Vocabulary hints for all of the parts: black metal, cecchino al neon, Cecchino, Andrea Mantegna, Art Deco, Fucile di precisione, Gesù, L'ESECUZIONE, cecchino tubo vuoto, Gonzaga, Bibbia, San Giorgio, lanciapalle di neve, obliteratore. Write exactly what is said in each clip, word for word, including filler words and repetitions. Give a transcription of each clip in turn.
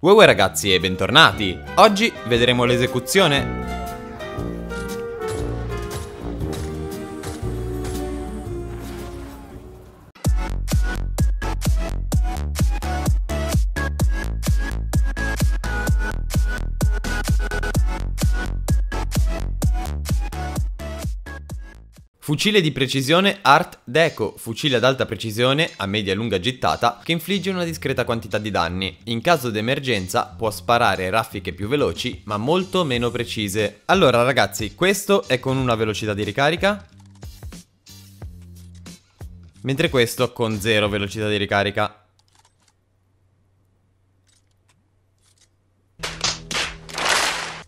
Wow, wow ragazzi e bentornati! Oggi vedremo l'esecuzione. Fucile di precisione Art Deco, fucile ad alta precisione a media e lunga gittata che infligge una discreta quantità di danni. In caso d'emergenza può sparare raffiche più veloci ma molto meno precise. Allora ragazzi, questo è con una velocità di ricarica, mentre questo con zero velocità di ricarica.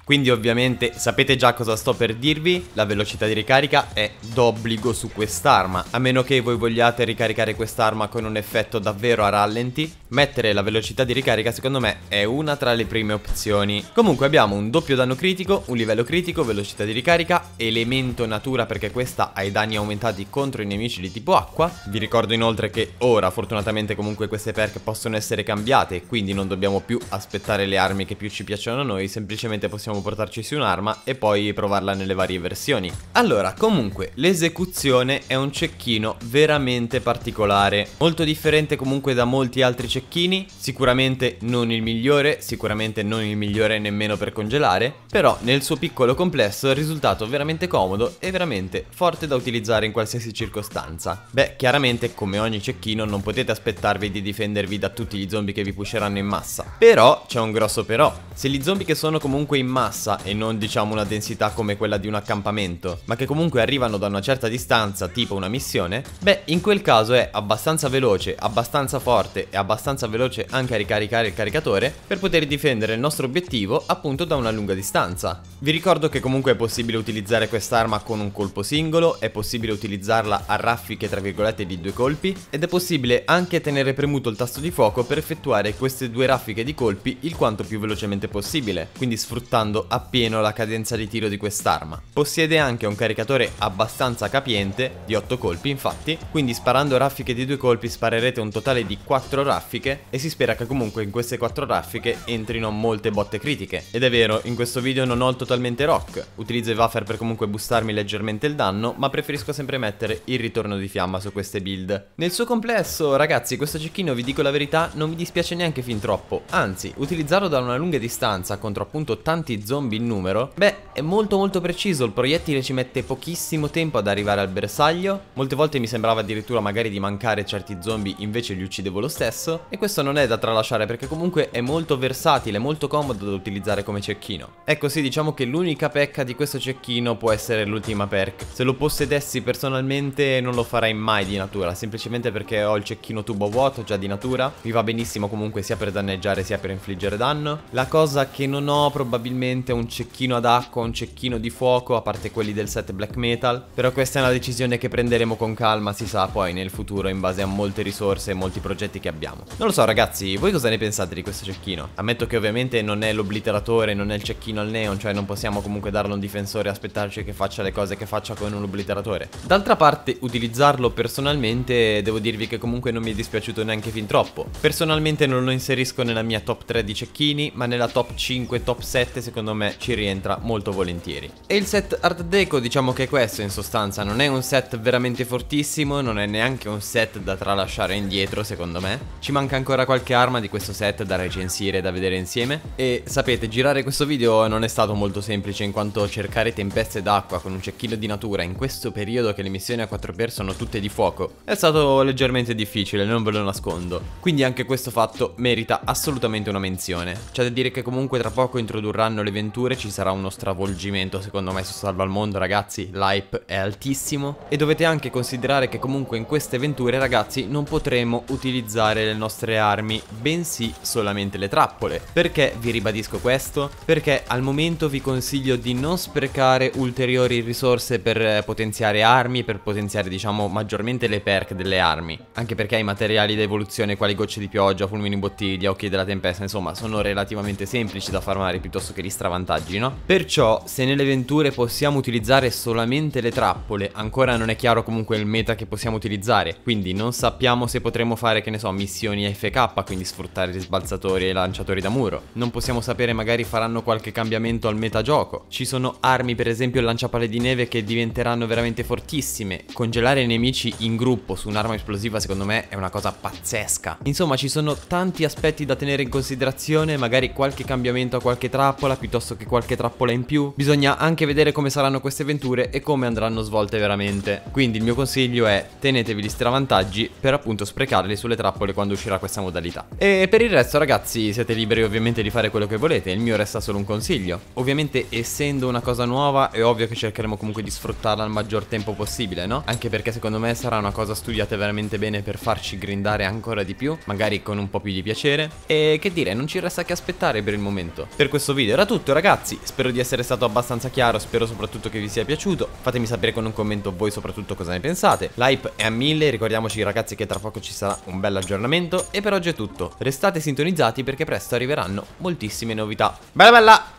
Quindi ovviamente sapete già cosa sto per dirvi, la velocità di ricarica è d'obbligo su quest'arma, a meno che voi vogliate ricaricare quest'arma con un effetto davvero a rallenti. Mettere la velocità di ricarica secondo me è una tra le prime opzioni. Comunque abbiamo un doppio danno critico, un livello critico, velocità di ricarica, elemento natura perché questa ha i danni aumentati contro i nemici di tipo acqua. Vi ricordo inoltre che ora fortunatamente comunque queste perk possono essere cambiate, quindi non dobbiamo più aspettare le armi che più ci piacciono a noi, semplicemente possiamo portarci su un'arma e poi provarla nelle varie versioni. Allora, comunque l'esecuzione è un cecchino veramente particolare, molto differente comunque da molti altri cecchini, sicuramente non il migliore, sicuramente non il migliore nemmeno per congelare, però nel suo piccolo complesso è risultato veramente comodo e veramente forte da utilizzare in qualsiasi circostanza. Beh, chiaramente come ogni cecchino non potete aspettarvi di difendervi da tutti gli zombie che vi pusheranno in massa, però c'è un grosso però. Se gli zombie che sono comunque in massa e non diciamo una densità come quella di un accampamento, ma che comunque arrivano da una certa distanza, tipo una missione, beh, in quel caso è abbastanza veloce, abbastanza forte e abbastanza veloce anche a ricaricare il caricatore per poter difendere il nostro obiettivo appunto da una lunga distanza. Vi ricordo che comunque è possibile utilizzare quest'arma con un colpo singolo, è possibile utilizzarla a raffiche tra virgolette di due colpi ed è possibile anche tenere premuto il tasto di fuoco per effettuare queste due raffiche di colpi il quanto più velocemente possibile, quindi sfruttando appieno la cadenza di tiro di quest'arma. Possiede anche un caricatore abbastanza capiente di otto colpi infatti, quindi sparando raffiche di due colpi sparerete un totale di quattro raffiche e si spera che comunque in queste quattro raffiche entrino molte botte critiche. Ed è vero, in questo video non ho il totalmente rock, utilizzo i wafer per comunque boostarmi leggermente il danno, ma preferisco sempre mettere il ritorno di fiamma su queste build. Nel suo complesso ragazzi questo cecchino, vi dico la verità, non mi dispiace neanche fin troppo, anzi utilizzarlo da una lunga distanza contro appunto tanti zombie in numero, beh, è molto molto preciso, il proiettile ci mette pochissimo tempo ad arrivare al bersaglio, molte volte mi sembrava addirittura magari di mancare certi zombie, invece li uccidevo lo stesso, e questo non è da tralasciare perché comunque è molto versatile, molto comodo da utilizzare come cecchino. Ecco sì, diciamo che l'unica pecca di questo cecchino può essere l'ultima perk. Se lo possedessi personalmente non lo farei mai di natura, semplicemente perché ho il cecchino tubo vuoto già di natura, mi va benissimo comunque sia per danneggiare sia per infliggere danno. La cosa che non ho probabilmente un cecchino ad acqua, un cecchino di fuoco, a parte quelli del set black metal, però questa è una decisione che prenderemo con calma, si sa, poi nel futuro in base a molte risorse e molti progetti che abbiamo. Non lo so ragazzi, voi cosa ne pensate di questo cecchino? Ammetto che ovviamente non è l'obliteratore, non è il cecchino al neon, cioè non possiamo comunque darlo a un difensore e aspettarci che faccia le cose che faccia con un obliteratore. D'altra parte utilizzarlo personalmente devo dirvi che comunque non mi è dispiaciuto neanche fin troppo. Personalmente non lo inserisco nella mia top tre di cecchini, ma nella top cinque, top sette secondo me me ci rientra molto volentieri. E il set Art Deco diciamo che è questo in sostanza, non è un set veramente fortissimo, non è neanche un set da tralasciare indietro secondo me, ci manca ancora qualche arma di questo set da recensire e da vedere insieme. E sapete, girare questo video non è stato molto semplice in quanto cercare tempeste d'acqua con un cecchino di natura in questo periodo che le missioni a quattro per sono tutte di fuoco è stato leggermente difficile, non ve lo nascondo, quindi anche questo fatto merita assolutamente una menzione. C'è da dire che comunque tra poco introdurranno le ci sarà uno stravolgimento secondo me su Salva al Mondo ragazzi, l'hype è altissimo e dovete anche considerare che comunque in queste avventure ragazzi non potremo utilizzare le nostre armi, bensì solamente le trappole. Perché vi ribadisco questo? Perché al momento vi consiglio di non sprecare ulteriori risorse per potenziare armi, per potenziare diciamo maggiormente le perk delle armi, anche perché i materiali da evoluzione quali gocce di pioggia, fulmini in bottiglia, occhi della tempesta, insomma sono relativamente semplici da farmare piuttosto che risparmiare stravantaggi, no? Perciò se nelle venture possiamo utilizzare solamente le trappole, ancora non è chiaro comunque il meta che possiamo utilizzare, quindi non sappiamo se potremo fare, che ne so, missioni F K, quindi sfruttare gli sbalzatori e lanciatori da muro. Non possiamo sapere, magari faranno qualche cambiamento al metagioco. Ci sono armi, per esempio il lanciapalle di neve, che diventeranno veramente fortissime. Congelare i nemici in gruppo su un'arma esplosiva secondo me è una cosa pazzesca. Insomma, ci sono tanti aspetti da tenere in considerazione, magari qualche cambiamento a qualche trappola piuttosto che qualche trappola in più. Bisogna anche vedere come saranno queste avventure e come andranno svolte veramente. Quindi il mio consiglio è tenetevi gli stravantaggi per appunto sprecarli sulle trappole quando uscirà questa modalità. E per il resto ragazzi siete liberi ovviamente di fare quello che volete, il mio resta solo un consiglio. Ovviamente essendo una cosa nuova è ovvio che cercheremo comunque di sfruttarla al maggior tempo possibile, no? Anche perché secondo me sarà una cosa studiata veramente bene per farci grindare ancora di più, magari con un po' più di piacere. E che dire, non ci resta che aspettare per il momento. Per questo video era tutto ragazzi, spero di essere stato abbastanza chiaro, spero soprattutto che vi sia piaciuto. Fatemi sapere con un commento voi soprattutto cosa ne pensate. L'hype è a mille, ricordiamoci ragazzi che tra poco ci sarà un bel aggiornamento. E per oggi è tutto, restate sintonizzati perché presto arriveranno moltissime novità. Bella bella!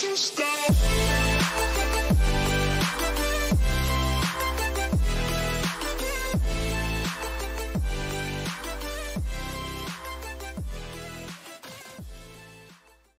Just stop.